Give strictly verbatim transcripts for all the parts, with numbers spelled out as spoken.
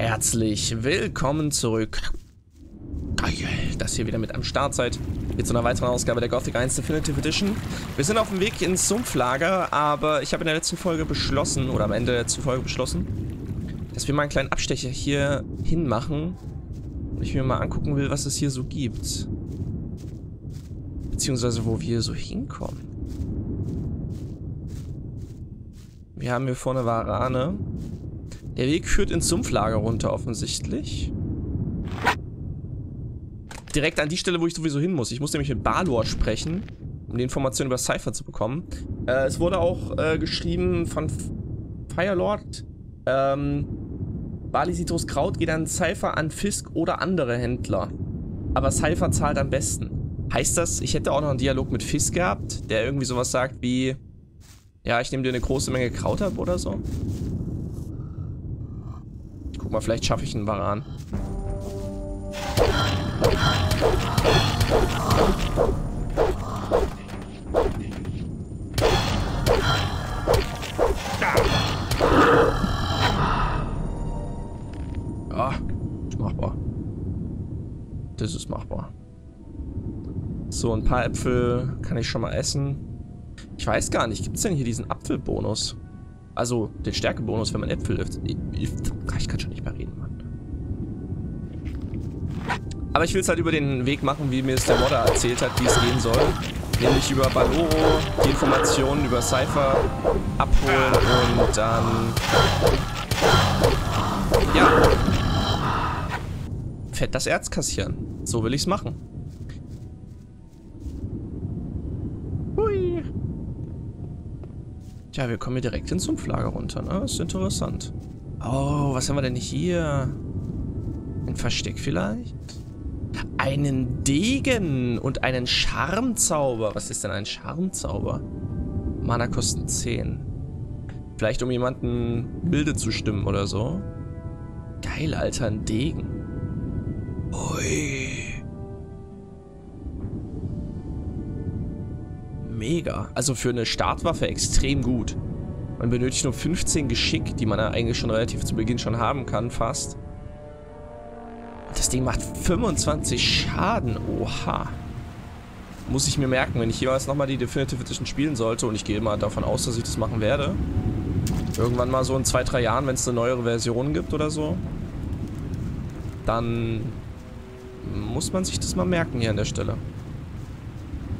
Herzlich willkommen zurück. Geil, dass ihr wieder mit am Start seid. Jetzt zu einer weiteren Ausgabe der Gothic eins Definitive Edition. Wir sind auf dem Weg ins Sumpflager, aber ich habe in der letzten Folge beschlossen, oder am Ende der letzten Folge beschlossen, dass wir mal einen kleinen Abstecher hier hin machen und ich mir mal angucken will, was es hier so gibt. Beziehungsweise wo wir so hinkommen. Wir haben hier vorne Warane. Der Weg führt ins Sumpflager runter, offensichtlich. Direkt an die Stelle, wo ich sowieso hin muss. Ich muss nämlich mit Balor sprechen, um die Informationen über Cipher zu bekommen. Äh, es wurde auch äh, geschrieben von Firelord. Ähm, Balisitus Kraut geht an Cipher, an Fisk oder andere Händler. Aber Cipher zahlt am besten. Heißt das, ich hätte auch noch einen Dialog mit Fisk gehabt, der irgendwie sowas sagt wie: Ja, ich nehme dir eine große Menge Kraut ab oder so. Ich guck mal, vielleicht schaffe ich einen Varan. Ja, ist machbar. Das ist machbar. So, ein paar Äpfel kann ich schon mal essen. Ich weiß gar nicht, gibt es denn hier diesen Apfelbonus? Also den Stärkebonus, wenn man Äpfel öffnet. Ich, ich kann schon nicht mehr reden, Mann. Aber ich will es halt über den Weg machen, wie mir es der Modder erzählt hat, wie es gehen soll. Nämlich über Baloro, die Informationen über Cipher abholen und dann... Ähm, ja. Fett das Erz kassieren. So will ich es machen. Hui. Tja, wir kommen hier direkt ins Sumpflager runter, ne? Ist interessant. Oh, was haben wir denn hier? Ein Versteck vielleicht? Einen Degen und einen Charmzauber. Was ist denn ein Charmzauber? Mana kosten zehn. Vielleicht um jemanden milde zu stimmen oder so. Geil, Alter, ein Degen. Ui. Mega. Also für eine Startwaffe extrem gut. Man benötigt nur fünfzehn Geschick, die man ja eigentlich schon relativ zu Beginn schon haben kann, fast. Das Ding macht fünfundzwanzig Schaden. Oha. Muss ich mir merken, wenn ich jeweils nochmal die Definitive Edition spielen sollte. Und ich gehe immer davon aus, dass ich das machen werde. Irgendwann mal so in zwei, drei Jahren, wenn es eine neuere Version gibt oder so. Dann muss man sich das mal merken hier an der Stelle.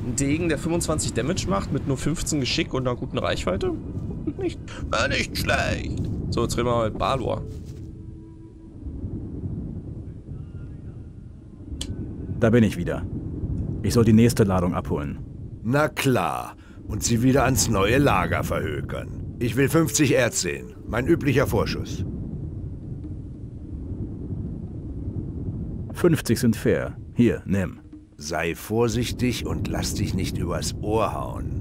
Ein Degen, der fünfundzwanzig Damage macht mit nur fünfzehn Geschick und einer guten Reichweite? Nicht, äh, nicht schlecht. So, jetzt reden wir mal mit Balor. Da bin ich wieder. Ich soll die nächste Ladung abholen. Na klar. Und sie wieder ans neue Lager verhökern. Ich will fünfzig Erz sehen. Mein üblicher Vorschuss. fünfzig sind fair. Hier, nimm. Sei vorsichtig und lass dich nicht übers Ohr hauen.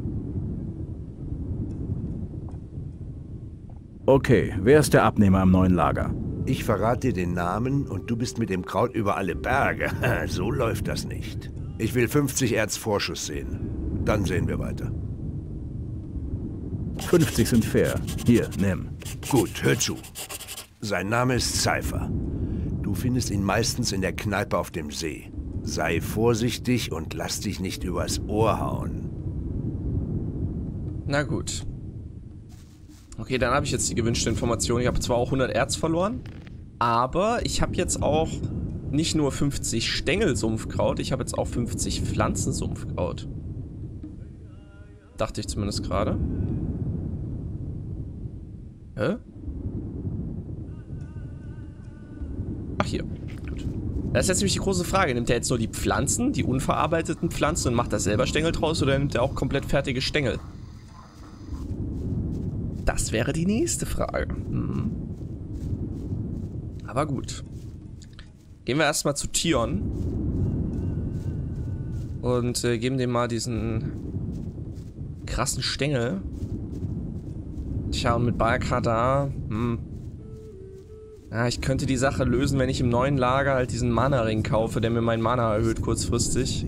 Okay, wer ist der Abnehmer am neuen Lager? Ich verrate dir den Namen und du bist mit dem Kraut über alle Berge. So läuft das nicht. Ich will fünfzig Erz Vorschuss sehen. Dann sehen wir weiter. fünfzig sind fair. Hier, nimm. Gut, hör zu. Sein Name ist Cipher. Du findest ihn meistens in der Kneipe auf dem See. Sei vorsichtig und lass dich nicht übers Ohr hauen. Na gut. Okay, dann habe ich jetzt die gewünschte Information. Ich habe zwar auch hundert Erz verloren, aber ich habe jetzt auch nicht nur fünfzig Stängel Sumpfkraut, ich habe jetzt auch fünfzig Pflanzen Sumpfkraut. Dachte ich zumindest gerade. Hä? Ach hier. Gut. Das ist jetzt nämlich die große Frage. Nimmt er jetzt nur die Pflanzen, die unverarbeiteten Pflanzen und macht da selber Stängel draus oder nimmt er auch komplett fertige Stängel? Das wäre die nächste Frage. Hm. Aber gut. Gehen wir erstmal zu Tyon. Und äh, geben dem mal diesen krassen Stängel. Tja, und mit Baal Kagan. Hm. Ja, ich könnte die Sache lösen, wenn ich im neuen Lager halt diesen Mana-Ring kaufe, der mir meinen Mana erhöht kurzfristig.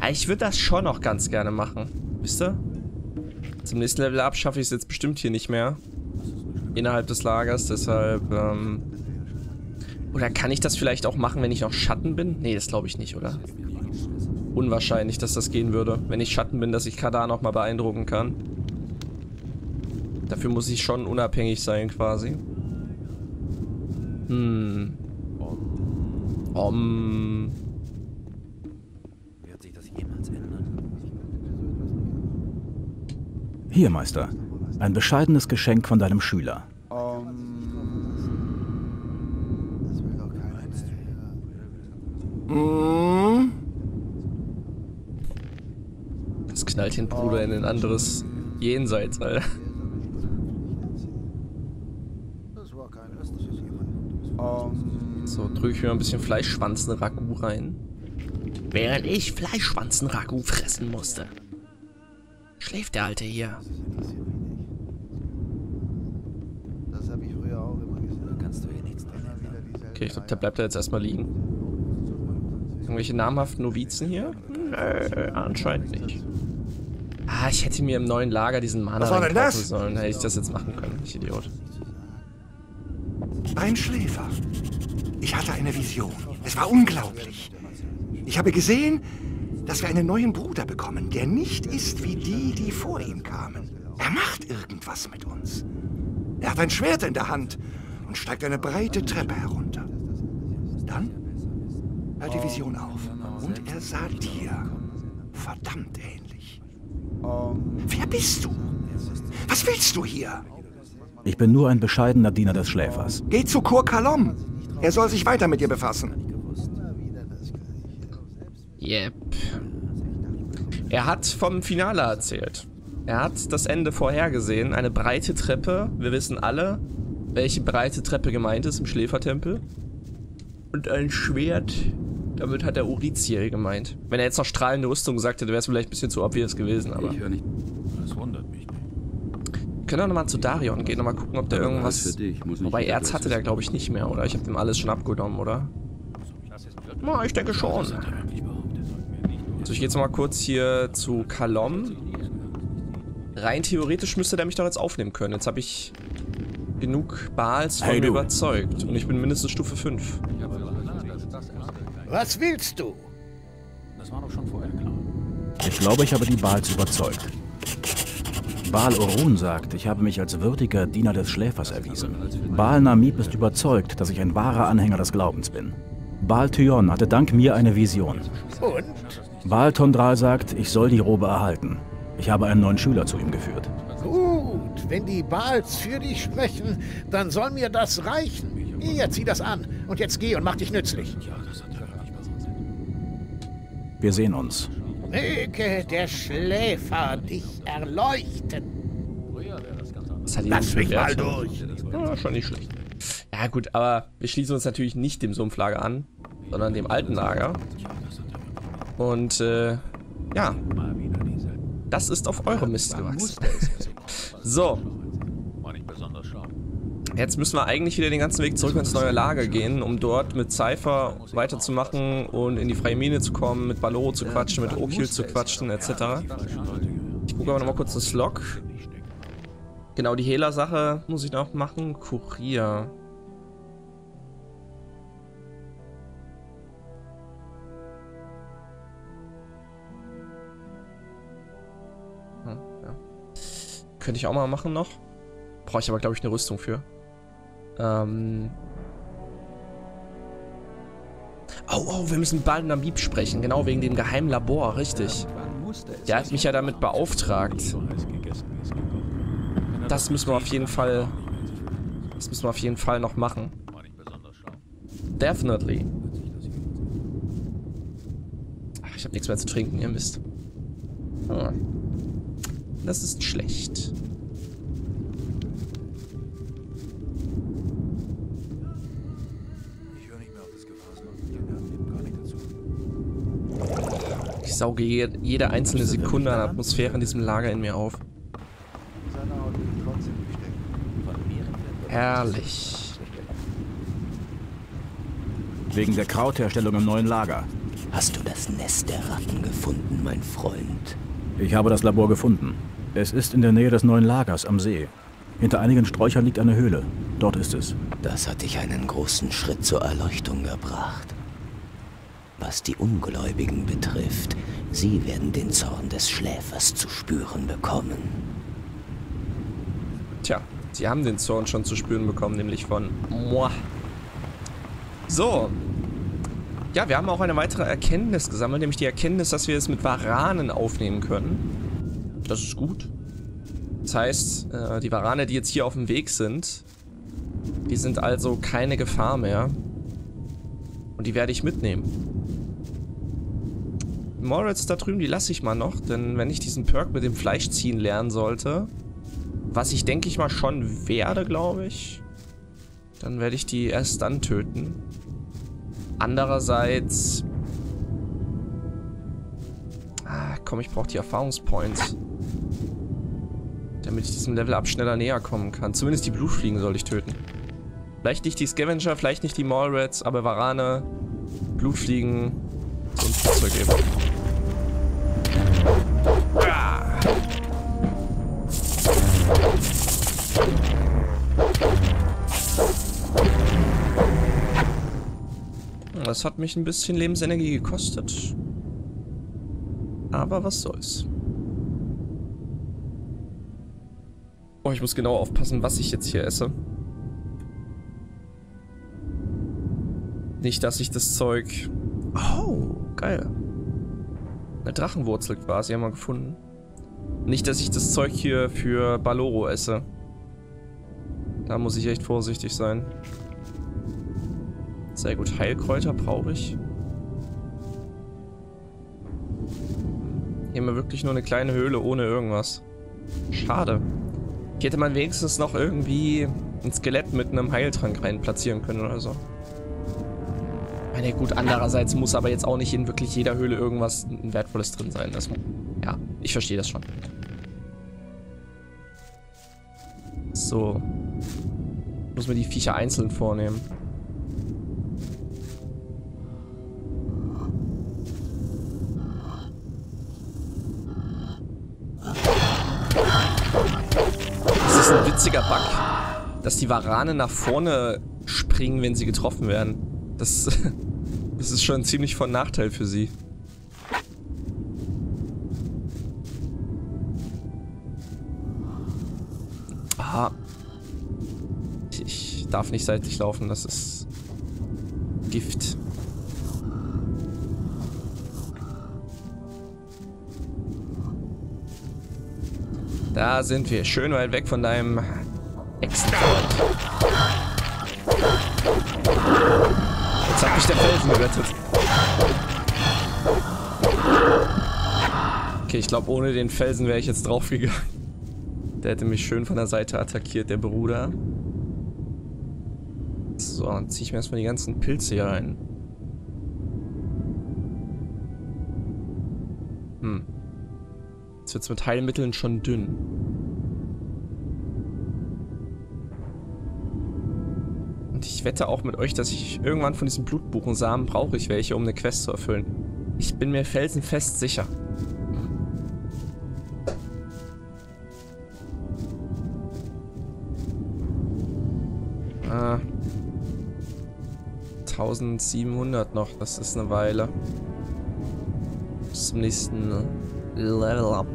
Aber ich würde das schon noch ganz gerne machen. Wisst ihr? Zum nächsten Level ab schaffe ich es jetzt bestimmt hier nicht mehr. Innerhalb des Lagers, deshalb ähm, Oder kann ich das vielleicht auch machen, wenn ich noch Schatten bin? Nee, das glaube ich nicht, oder? Unwahrscheinlich, dass das gehen würde. Wenn ich Schatten bin, dass ich Kadar nochmal beeindrucken kann. Dafür muss ich schon unabhängig sein, quasi. Hm. Um. Wird sich das jemals ändern? Hier, Meister. Ein bescheidenes Geschenk von deinem Schüler. Um. Das knallt den Bruder in ein anderes Jenseits, Alter. So, drücke ich mir ein bisschen Fleischschwanzen-Ragout rein. Während ich Fleischschwanzen-Ragout fressen musste, schläft der Alte hier. Das habe ich früher auch immer gesagt. Kannst du hier nichts dran ändern. Okay, ich glaube, der bleibt da jetzt erstmal liegen. Irgendwelche namhaften Novizen hier? Nö, anscheinend nicht. Ah, ich hätte mir im neuen Lager diesen Mana reinkaufen sollen. Hätte ich das jetzt machen können, ich Idiot. Ein Schläfer. Ich hatte eine Vision. Es war unglaublich. Ich habe gesehen, dass wir einen neuen Bruder bekommen, der nicht ist wie die, die vor ihm kamen. Er macht irgendwas mit uns. Er hat ein Schwert in der Hand und steigt eine breite Treppe herunter. Dann hört die Vision auf und er sah dir verdammt ähnlich. Wer bist du? Was willst du hier? Ich bin nur ein bescheidener Diener des Schläfers. Geh zu Kurkalom. Er soll sich weiter mit dir befassen. Yep. Er hat vom Finale erzählt. Er hat das Ende vorhergesehen. Eine breite Treppe. Wir wissen alle, welche breite Treppe gemeint ist im Schläfertempel. Und ein Schwert. Damit hat er Uriziel gemeint. Wenn er jetzt noch strahlende Rüstung sagt hätte, wäre es vielleicht ein bisschen zu obvious gewesen. Aber ich höre nicht. Das wundert mich. Wir können doch nochmal zu Darion gehen, nochmal gucken, ob der irgendwas... Wobei Erz hatte der, glaube ich, nicht mehr, oder? Ich habe dem alles schon abgenommen, oder? Na, ich denke schon. So, ich gehe jetzt mal kurz hier zu Kalom. Rein theoretisch müsste der mich doch jetzt aufnehmen können. Jetzt habe ich genug Baals von mir überzeugt. Und ich bin mindestens Stufe fünf. Was willst du? Das war doch schon vorher klar. Ich glaube, ich habe die Baals überzeugt. Baal Orun sagt, ich habe mich als würdiger Diener des Schläfers erwiesen. Baal Namib ist überzeugt, dass ich ein wahrer Anhänger des Glaubens bin. Baal Tyon hatte dank mir eine Vision. Und? Baal-Tondral sagt, ich soll die Robe erhalten. Ich habe einen neuen Schüler zu ihm geführt. Gut, wenn die Baals für dich sprechen, dann soll mir das reichen. Jetzt zieh das an und jetzt geh und mach dich nützlich. Wir sehen uns. Möge der Schläfer dich erleuchten. Lass mich mal durch. Ja, schon nicht schlecht. Ja gut, aber wir schließen uns natürlich nicht dem Sumpflager an, sondern dem alten Lager. Und äh, ja, das ist auf eure Mist gewachsen. So. Jetzt müssen wir eigentlich wieder den ganzen Weg zurück ins neue Lager gehen, um dort mit Cipher weiterzumachen und in die freie Mine zu kommen, mit Baloro zu quatschen, mit Okyl zu quatschen, et cetera. Ich gucke aber nochmal kurz das Log. Genau, die Hehler-Sache muss ich noch machen. Kurier. Hm, ja. Könnte ich auch mal machen noch. Brauche ich aber, glaube ich, eine Rüstung für. Ähm. Oh, oh, wir müssen Baal Namib sprechen. Genau, wegen dem geheimen Labor, richtig. Der hat mich ja damit beauftragt. Das müssen wir auf jeden Fall... Das müssen wir auf jeden Fall noch machen. Definitely. Ach, ich habe nichts mehr zu trinken, ihr Mist. Hm. Das ist schlecht. Ich sauge jede einzelne Sekunde an Atmosphäre in diesem Lager in mir auf. Herrlich. Wegen der Krautherstellung im neuen Lager. Hast du das Nest der Ratten gefunden, mein Freund? Ich habe das Labor gefunden. Es ist in der Nähe des neuen Lagers am See. Hinter einigen Sträuchern liegt eine Höhle. Dort ist es. Das hat dich einen großen Schritt zur Erleuchtung gebracht. Was die Ungläubigen betrifft, sie werden den Zorn des Schläfers zu spüren bekommen. Tja, sie haben den Zorn schon zu spüren bekommen, nämlich von moi. So. Ja, wir haben auch eine weitere Erkenntnis gesammelt, nämlich die Erkenntnis, dass wir es mit Waranen aufnehmen können. Das ist gut. Das heißt, die Warane, die jetzt hier auf dem Weg sind, die sind also keine Gefahr mehr. Und die werde ich mitnehmen. Moritz da drüben, die lasse ich mal noch, denn wenn ich diesen Perk mit dem Fleisch ziehen lernen sollte, was ich denke ich mal schon werde, glaube ich, dann werde ich die erst dann töten. Andererseits... Ah, komm, ich brauche die Erfahrungspoints. Damit ich diesem Level-Up schneller näher kommen kann. Zumindest die Blutfliegen soll ich töten. Vielleicht nicht die Scavenger, vielleicht nicht die Mallrats, aber Warane, Blutfliegen und Flugzeugräber. Ah. Das hat mich ein bisschen Lebensenergie gekostet. Aber was soll's. Oh, ich muss genau aufpassen, was ich jetzt hier esse. Nicht, dass ich das Zeug... Oh, geil. Eine Drachenwurzel quasi haben wir gefunden. Nicht, dass ich das Zeug hier für Baloro esse. Da muss ich echt vorsichtig sein. Sehr gut, Heilkräuter brauche ich. Hier haben wir wirklich nur eine kleine Höhle ohne irgendwas. Schade. Ich hätte man wenigstens noch irgendwie ein Skelett mit einem Heiltrank rein platzieren können oder so. Na gut, andererseits muss aber jetzt auch nicht in wirklich jeder Höhle irgendwas Wertvolles drin sein. Das, ja, ich verstehe das schon. So. Muss man die Viecher einzeln vornehmen. Das ist ein witziger Bug, dass die Warane nach vorne springen, wenn sie getroffen werden. Das... Das ist schon ziemlich von Nachteil für sie. Aha. Ich darf nicht seitlich laufen, das ist Gift. Da sind wir. Schön weit weg von deinem Ex-Freund. Jetzt hat mich der Felsen gerettet. Okay, ich glaube, ohne den Felsen wäre ich jetzt draufgegangen. Der hätte mich schön von der Seite attackiert, der Bruder. So, dann ziehe ich mir erstmal die ganzen Pilze hier rein. Hm. Jetzt wird es mit Heilmitteln schon dünn. Und ich wette auch mit euch, dass ich irgendwann von diesen Blutbuchensamen brauche ich welche, um eine Quest zu erfüllen. Ich bin mir felsenfest sicher. Ah. siebzehnhundert noch, das ist eine Weile. Bis zum nächsten Level Up.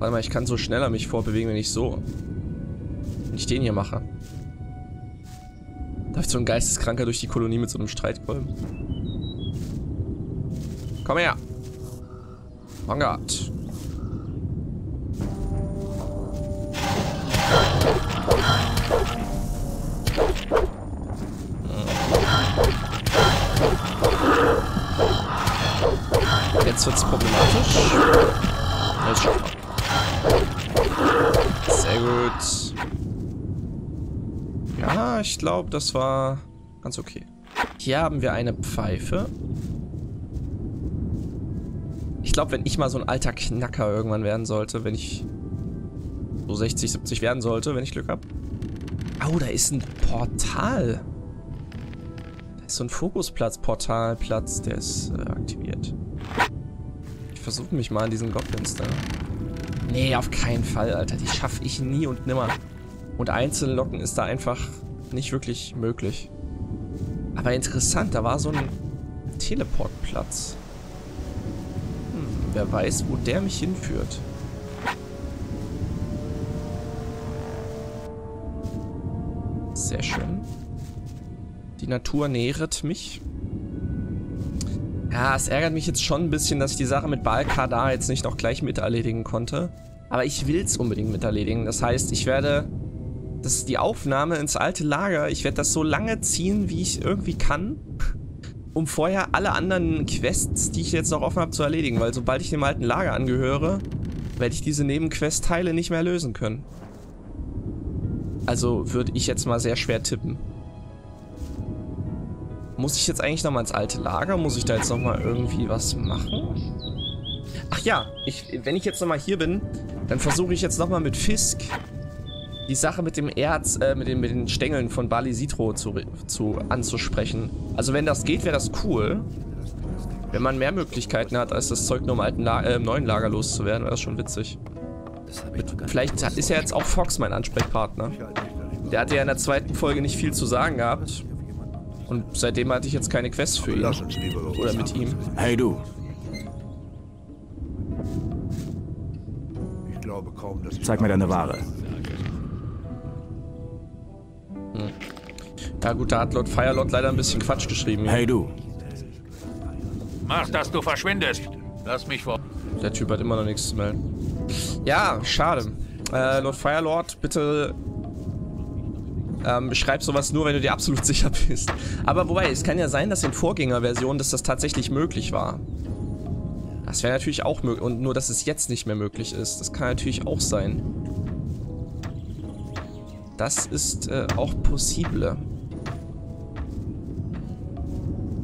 Warte mal, ich kann so schneller mich vorbewegen, wenn ich so... Wenn ich den hier mache. Darf so ein Geisteskranker durch die Kolonie mit so einem Streitkolben? Komm her! Vanguard! Jetzt wird's problematisch. Jetzt schauen wir. Sehr gut. Ja, ich glaube, das war ganz okay. Hier haben wir eine Pfeife. Ich glaube, wenn ich mal so ein alter Knacker irgendwann werden sollte, wenn ich so sechzig, siebzig werden sollte, wenn ich Glück habe. Oh, da ist ein Portal. Da ist so ein Fokusplatz-Portalplatz, der ist äh, aktiviert. Ich versuche mich mal an diesen Goblins da. Nee, auf keinen Fall, Alter. Die schaffe ich nie und nimmer. Und Einzellocken ist da einfach nicht wirklich möglich. Aber interessant, da war so ein Teleportplatz. Hm, wer weiß, wo der mich hinführt. Sehr schön. Die Natur nähret mich. Ja, es ärgert mich jetzt schon ein bisschen, dass ich die Sache mit Baal Kagan jetzt nicht noch gleich mit erledigen konnte. Aber ich will es unbedingt mit erledigen. Das heißt, ich werde das, die Aufnahme ins alte Lager, ich werde das so lange ziehen, wie ich irgendwie kann, um vorher alle anderen Quests, die ich jetzt noch offen habe, zu erledigen. Weil sobald ich dem alten Lager angehöre, werde ich diese Nebenquest-Teile nicht mehr lösen können. Also würde ich jetzt mal sehr schwer tippen. Muss ich jetzt eigentlich nochmal ins alte Lager? Muss ich da jetzt nochmal irgendwie was machen? Ach ja, ich, wenn ich jetzt nochmal hier bin, dann versuche ich jetzt nochmal mit Fisk die Sache mit dem Erz, äh, mit den, mit den Stängeln von Baal Isidro zu, zu, anzusprechen. Also wenn das geht, wäre das cool. Wenn man mehr Möglichkeiten hat, als das Zeug nur im, alten La äh, im neuen Lager loszuwerden, wäre das schon witzig. Mit, vielleicht ist ja jetzt auch Fox mein Ansprechpartner. Der hatte ja in der zweiten Folge nicht viel zu sagen gehabt. Und seitdem hatte ich jetzt keine Quest für ihn. Oder mit ihm. Hey du. Ich glaube kaum, dass ich Zeig mir deine Ware. Hm. Ja gut, da hat Lord Firelord leider ein bisschen Quatsch geschrieben. Hey du. Mach, dass du verschwindest. Lass mich vor. Der Typ hat immer noch nichts zu melden. Ja, schade. Äh, Lord Firelord, bitte... Ähm, schreib sowas nur, wenn du dir absolut sicher bist. Aber wobei, es kann ja sein, dass in Vorgängerversionen, dass das tatsächlich möglich war. Das wäre natürlich auch möglich. Und nur, dass es jetzt nicht mehr möglich ist. Das kann natürlich auch sein. Das ist äh, auch possible.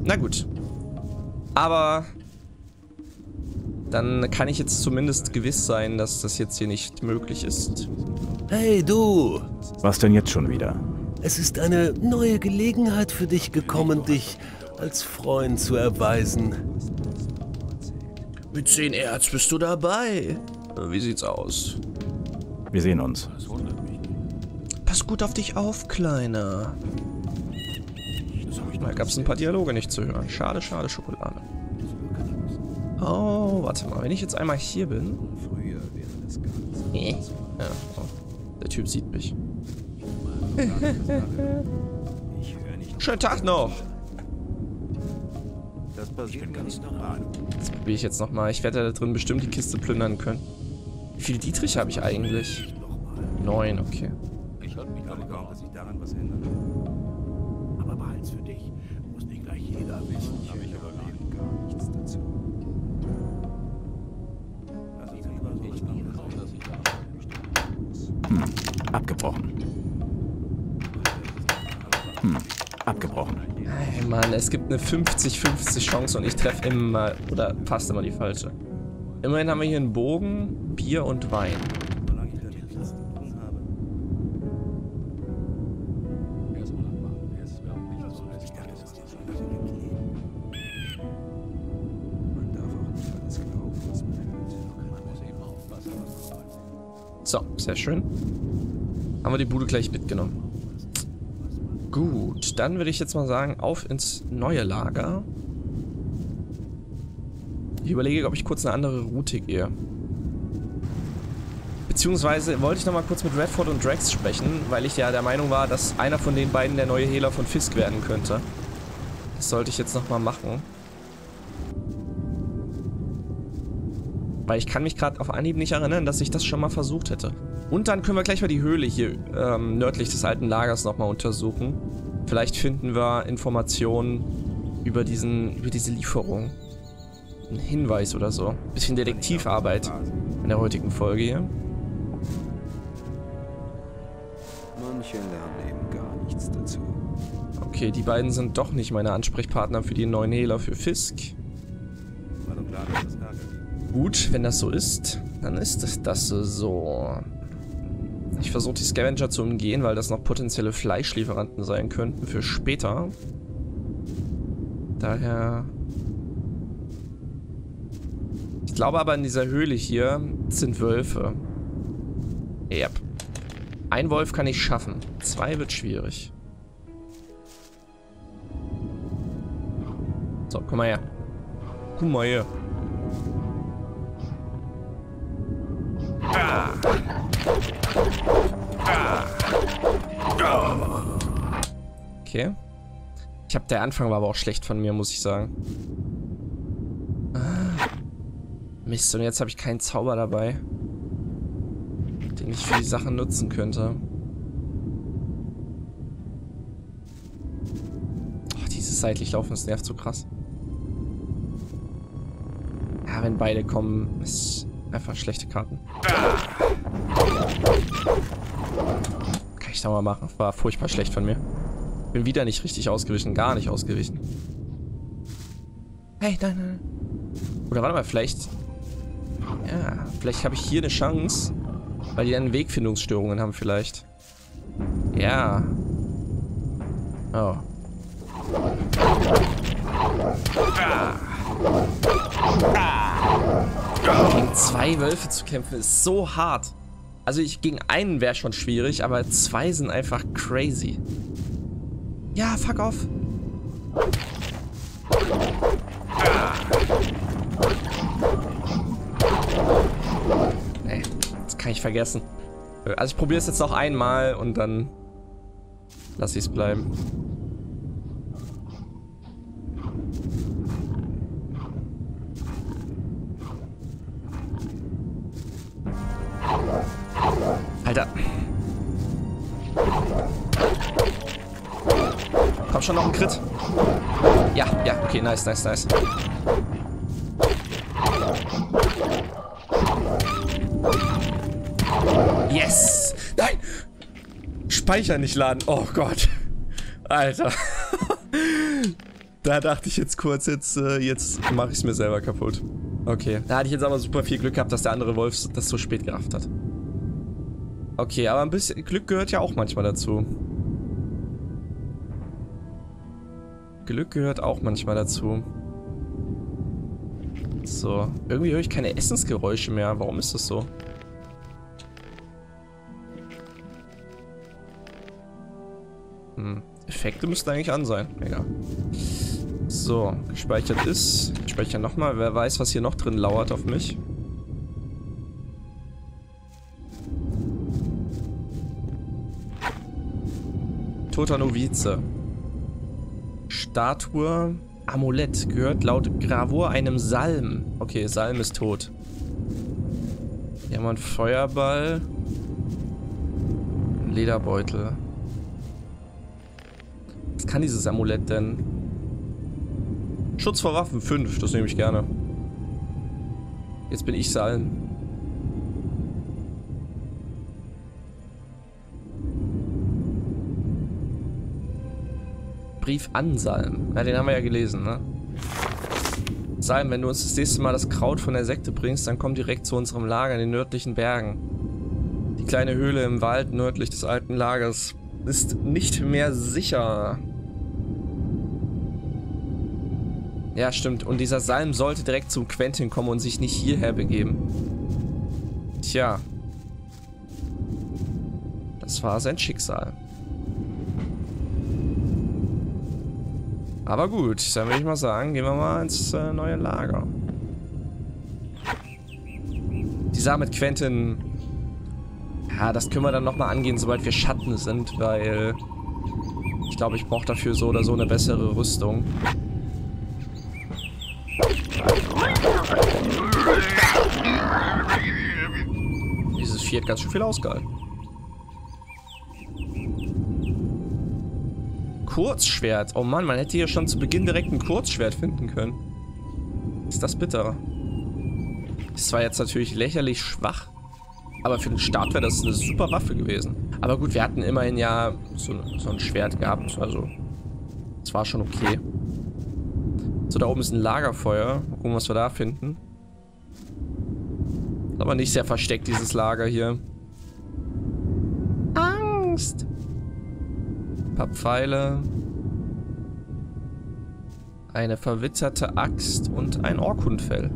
Na gut. Aber dann kann ich jetzt zumindest gewiss sein, dass das jetzt hier nicht möglich ist. Hey, du! Was denn jetzt schon wieder? Es ist eine neue Gelegenheit für dich gekommen, dich als Freund zu erweisen. Mit zehn Erz bist du dabei. Wie sieht's aus? Wir sehen uns. Pass gut auf dich auf, Kleiner. Da gab's ein paar Dialoge nicht zu hören. Schade, schade, Schokolade. Oh, warte mal, wenn ich jetzt einmal hier bin... Nee. Ja, oh, der Typ sieht mich. Schönen Tag noch! Das passiert ganz normal. Das probiere ich jetzt nochmal. Ich werde da drin bestimmt die Kiste plündern können. Wie viele Dietrich habe ich eigentlich? Neun, okay. Ich glaube kaum, dass sich daran was ändert. Aber behalt's für dich. Muss nicht gleich jeder wissen. Aber ich überlebe gar nichts dazu. Hm, abgebrochen. Hm, abgebrochen. Hey Mann, es gibt eine fünfzig fünfzig Chance und ich treffe immer, oder fast immer die falsche. Immerhin haben wir hier einen Bogen, Bier und Wein. So, sehr schön. Haben wir die Bude gleich mitgenommen. Gut, dann würde ich jetzt mal sagen, auf ins neue Lager. Ich überlege, ob ich kurz eine andere Route gehe. Beziehungsweise wollte ich nochmal kurz mit Redford und Drax sprechen, weil ich ja der Meinung war, dass einer von den beiden der neue Hehler von Fisk werden könnte. Das sollte ich jetzt nochmal machen. Weil ich kann mich gerade auf Anhieb nicht erinnern, dass ich das schon mal versucht hätte. Und dann können wir gleich mal die Höhle hier ähm, nördlich des alten Lagers nochmal untersuchen. Vielleicht finden wir Informationen über, diesen, über diese Lieferung. Ein Hinweis oder so. Bisschen Detektivarbeit in der heutigen Folge hier. Manche lernen eben gar nichts dazu. Okay, die beiden sind doch nicht meine Ansprechpartner für die neuen Hehler für Fisk. War doch klar, dass das ärgert. Gut, wenn das so ist, dann ist das so. Ich versuche die Scavenger zu umgehen, weil das noch potenzielle Fleischlieferanten sein könnten für später. Daher... Ich glaube aber, in dieser Höhle hier sind Wölfe. Yep. Ein Wolf kann ich schaffen. Zwei wird schwierig. So, komm mal her. Komm mal her. Ah. Ah. Ah. Okay. Ich hab, der Anfang war aber auch schlecht von mir, muss ich sagen. Ah. Mist, und jetzt habe ich keinen Zauber dabei, den ich für die Sachen nutzen könnte. Oh, dieses seitlich Laufen, das nervt so krass. Ja, wenn beide kommen, ist einfach schlechte Karten. Kann ich da mal machen. War furchtbar schlecht von mir. Bin wieder nicht richtig ausgewichen. Gar nicht ausgewichen. Hey, nein, nein. Oder warte mal, vielleicht... Ja, vielleicht habe ich hier eine Chance, weil die dann Wegfindungsstörungen haben vielleicht. Ja. Oh. Ah. Ah. Gegen zwei Wölfe zu kämpfen ist so hart. Also ich gegen einen wäre schon schwierig, aber zwei sind einfach crazy. Ja, fuck off. Ah. Nee, das kann ich vergessen. Also ich probiere es jetzt noch einmal und dann lasse ich es bleiben. Alter. Komm schon, noch ein Crit. Ja, ja, okay, nice, nice, nice. Yes! Nein! Speicher nicht laden, oh Gott. Alter. Da dachte ich jetzt kurz, jetzt, jetzt mache ich es mir selber kaputt. Okay, da hatte ich jetzt aber super viel Glück gehabt, dass der andere Wolf das so spät gerafft hat. Okay, aber ein bisschen Glück gehört ja auch manchmal dazu. Glück gehört auch manchmal dazu. So, irgendwie höre ich keine Essensgeräusche mehr. Warum ist das so? Hm, Effekte müssten eigentlich an sein. Egal. So, gespeichert ist. Ich speichere nochmal. Wer weiß, was hier noch drin lauert auf mich. Toter Novize. Statue. Amulett. Gehört laut Gravur einem Salm. Okay, Salm ist tot. Hier haben wir einen Feuerball. Ein Lederbeutel. Was kann dieses Amulett denn? Schutz vor Waffen fünf. Das nehme ich gerne. Jetzt bin ich Salm. Brief an Salm. Ja, den haben wir ja gelesen, ne? Salm, wenn du uns das nächste Mal das Kraut von der Sekte bringst, dann komm direkt zu unserem Lager in den nördlichen Bergen. Die kleine Höhle im Wald nördlich des alten Lagers ist nicht mehr sicher. Ja, stimmt. Und dieser Salm sollte direkt zum Quentin kommen und sich nicht hierher begeben. Tja. Das war sein Schicksal. Aber gut, dann würde ich mal sagen, gehen wir mal ins äh, neue Lager. Die Sache mit Quentin, ja, das können wir dann nochmal angehen, sobald wir Schatten sind, weil ich glaube, ich brauche dafür so oder so eine bessere Rüstung. Dieses Vieh hat ganz schön viel ausgehalten. Kurzschwert. Oh Mann, man hätte hier schon zu Beginn direkt ein Kurzschwert finden können. Ist das bitter. Das war jetzt natürlich lächerlich schwach. Aber für den Start wäre das eine super Waffe gewesen. Aber gut, wir hatten immerhin ja so, so ein Schwert gehabt. Also, das war schon okay. So, da oben ist ein Lagerfeuer. Mal gucken, was wir da finden. Ist aber nicht sehr versteckt, dieses Lager hier. Angst! Ein paar Pfeile, eine verwitterte Axt und ein Orkundfell.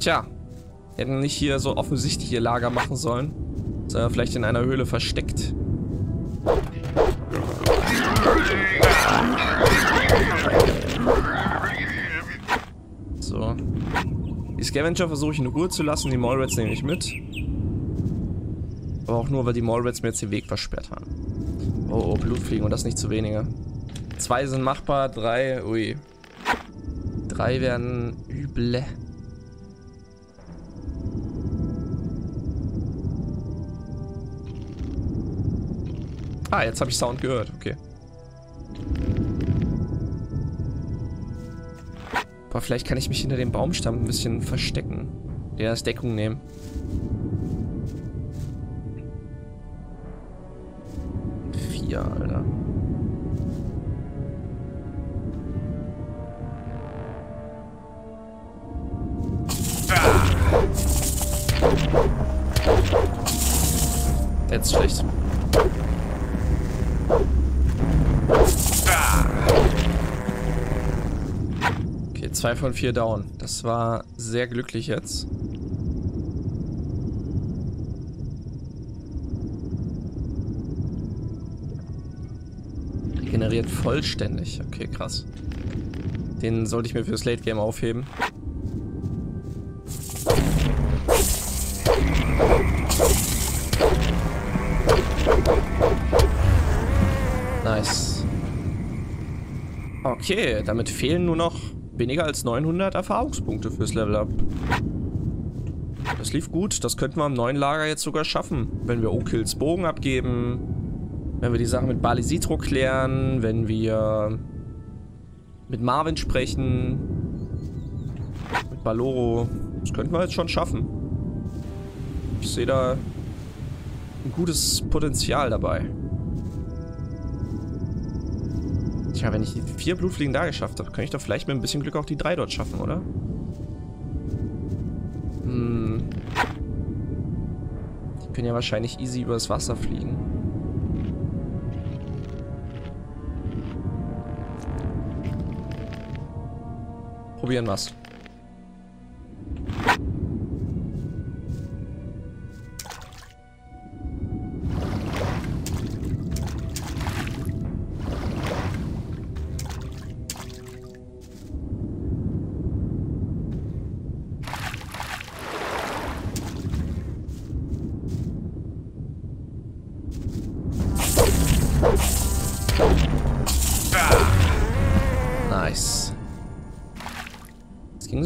Tja, hätten nicht hier so offensichtlich ihr Lager machen sollen. Sondern vielleicht in einer Höhle versteckt. So. Die Scavenger versuche ich in Ruhe zu lassen, die Mallrats nehme ich mit. Aber auch nur, weil die Mallrats mir jetzt den Weg versperrt haben. Oh, oh, Blutfliegen und das nicht zu wenige. Zwei sind machbar, drei, ui. Drei werden üble. Ah, jetzt habe ich Sound gehört, okay. Boah, vielleicht kann ich mich hinter dem Baumstamm ein bisschen verstecken. Ja, das Deckung nehmen. Vier, Alter. Jetzt schlecht. Okay, zwei von vier down. Das war sehr glücklich jetzt. Generiert vollständig. Okay, krass. Den sollte ich mir fürs Late Game aufheben. Nice. Okay, damit fehlen nur noch weniger als neunhundert Erfahrungspunkte fürs Level Up. Das lief gut, das könnten wir im neuen Lager jetzt sogar schaffen. Wenn wir Okyls Bogen abgeben, wenn wir die Sache mit Baal Isidro klären, wenn wir mit Marvin sprechen, mit Baloro. Das könnten wir jetzt schon schaffen. Ich sehe da ein gutes Potenzial dabei. Tja, wenn ich die vier Blutfliegen da geschafft habe, kann ich doch vielleicht mit ein bisschen Glück auch die drei dort schaffen, oder? Hm. Die können ja wahrscheinlich easy übers Wasser fliegen. Probieren wir's.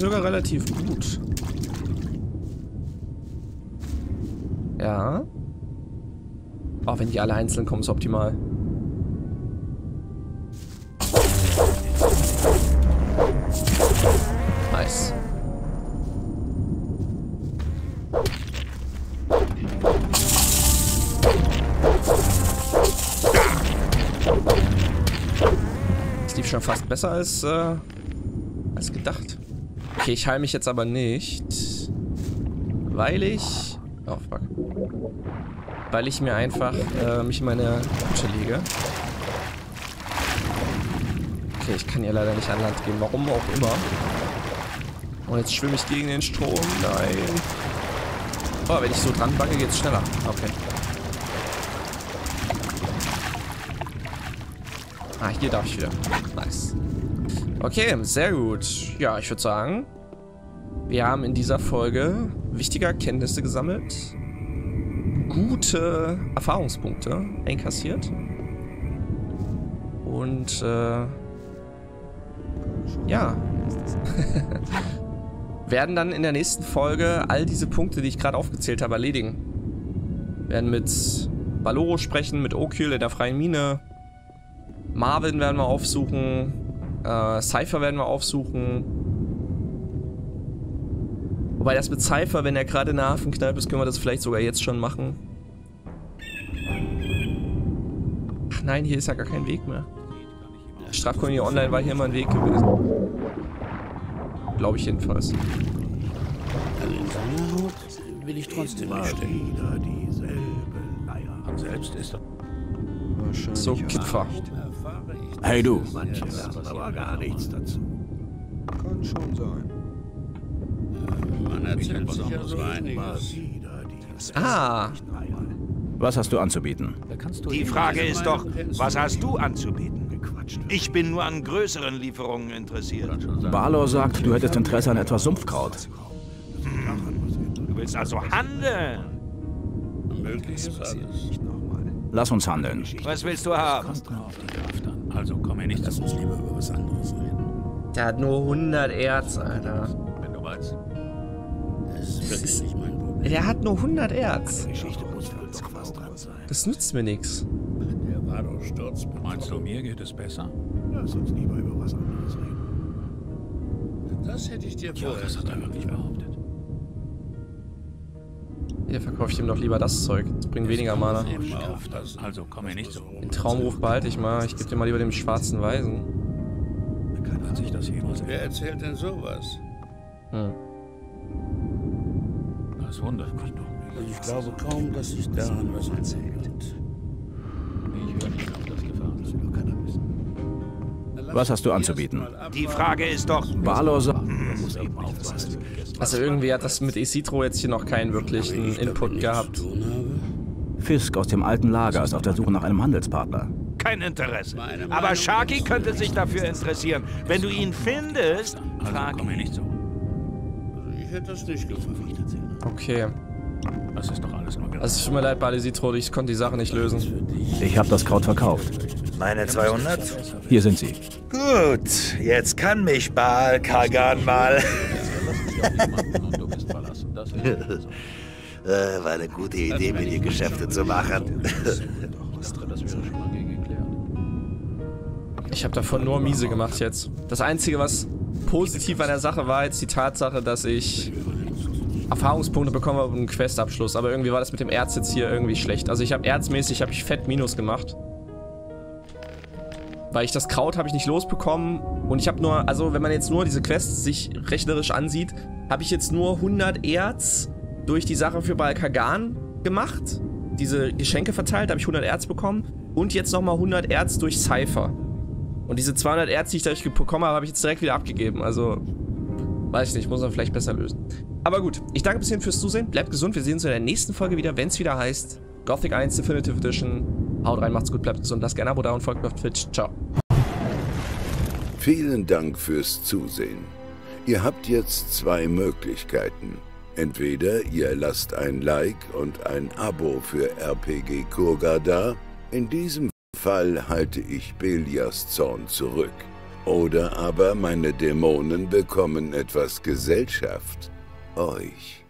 Relativ gut. Ja. Auch wenn die alle einzeln kommen, ist optimal. Nice. Das lief schon fast besser als, äh, als gedacht. Okay, ich heile mich jetzt aber nicht, weil ich, oh fuck, weil ich mir einfach äh, mich in meine Kutsche lege. Okay, ich kann hier leider nicht an Land gehen, warum auch immer. Und jetzt schwimme ich gegen den Strom, nein. Oh, wenn ich so dran backe, geht's schneller, okay. Ah, hier darf ich wieder, nice. Okay, sehr gut. Ja, ich würde sagen, wir haben in dieser Folge wichtige Erkenntnisse gesammelt, gute Erfahrungspunkte einkassiert und äh, ja, werden dann in der nächsten Folge all diese Punkte, die ich gerade aufgezählt habe, erledigen. Werden mit Baloro sprechen, mit Okyl in der freien Mine, Marvin werden wir aufsuchen, Uh, Cipher werden wir aufsuchen. Wobei das mit Cipher, wenn er gerade in der Hafenkneipe ist, können wir das vielleicht sogar jetzt schon machen. Ach nein, hier ist ja gar kein Weg mehr. Strafkolonie Online war hier immer ein Weg gewesen. Glaube ich jedenfalls. Will ich trotzdem nicht selbst ist so Kipfer. Hey du! Manche lernen aber gar nichts dazu. Kann schon sein. Man erzählt sich ja so einiges. Ah! Was hast du anzubieten? Die Frage ist doch, was hast du anzubieten? Ich bin nur an größeren Lieferungen interessiert. Balor sagt, du hättest Interesse an etwas Sumpfkraut. Hm. Du willst also handeln? Möglichst alles. Lass uns handeln. Was willst du haben? Also komm mir nicht, lass uns lieber über was anderes reden. Der hat nur hundert Erz, Alter. Wenn du meinst. Das ist wirklich nicht mein Problem. Der hat nur hundert Erz. Das nützt mir nichts. Sturz. Meinst du, mir geht es besser? Lass uns lieber über was anderes reden. Das hätte ich dir vorher. Ja, das hat er wirklich behauptet. Hier verkaufe ich ihm doch lieber das Zeug. Das bringt weniger Mana. Also komm mir nicht so. Den Traumruf behalte ich mal. Ich gebe dir mal lieber dem schwarzen Weisen. Hat sich das jemals Wer erzählt denn sowas? Hm. Das wundert mich doch. Ich glaube kaum, dass sich daran was erzählt. Was hast du anzubieten? Die Frage ist doch... Balor sagt... Also irgendwie hat das mit Isidro jetzt hier noch keinen wirklichen Input gehabt. Fisk aus dem alten Lager ist auf der Suche nach einem Handelspartner. Kein Interesse. Aber Sharky könnte sich dafür interessieren. Wenn du ihn findest, frag ihn nicht so. Ich hätte das nicht gefunden. Okay. Das ist doch alles nur... Also es tut mir leid, Baal Isidro, ich konnte die Sache nicht lösen. Ich habe das Kraut verkauft. Meine zweihundert? Hier sind sie. Gut, jetzt kann mich Baal Kagan mal... War eine gute Idee, mit ihr Geschäfte zu machen. Ich habe davon nur miese gemacht jetzt. Das Einzige, was positiv an der Sache war, jetzt die Tatsache, dass ich... Erfahrungspunkte bekommen wir einen Questabschluss, aber irgendwie war das mit dem Erz jetzt hier irgendwie schlecht. Also ich habe erzmäßig, habe ich fett Minus gemacht. Weil ich das Kraut habe ich nicht losbekommen und ich habe nur, also wenn man jetzt nur diese Quests sich rechnerisch ansieht, habe ich jetzt nur hundert Erz durch die Sache für Baal Kagan gemacht. Diese Geschenke verteilt, habe ich hundert Erz bekommen und jetzt nochmal hundert Erz durch Cipher. Und diese zweihundert Erz, die ich dadurch bekommen habe, habe ich jetzt direkt wieder abgegeben, also... Weiß ich nicht, muss man vielleicht besser lösen. Aber gut, ich danke ein bisschen fürs Zusehen, bleibt gesund, wir sehen uns in der nächsten Folge wieder, wenn es wieder heißt Gothic eins Definitive Edition. Haut rein, macht's gut, bleibt gesund, lasst gerne ein Abo da und folgt mir auf Twitch. Ciao. Vielen Dank fürs Zusehen. Ihr habt jetzt zwei Möglichkeiten. Entweder ihr lasst ein Like und ein Abo für R P G Kurga da. In diesem Fall halte ich Belias Zorn zurück. Oder aber meine Dämonen bekommen etwas Gesellschaft. Euch.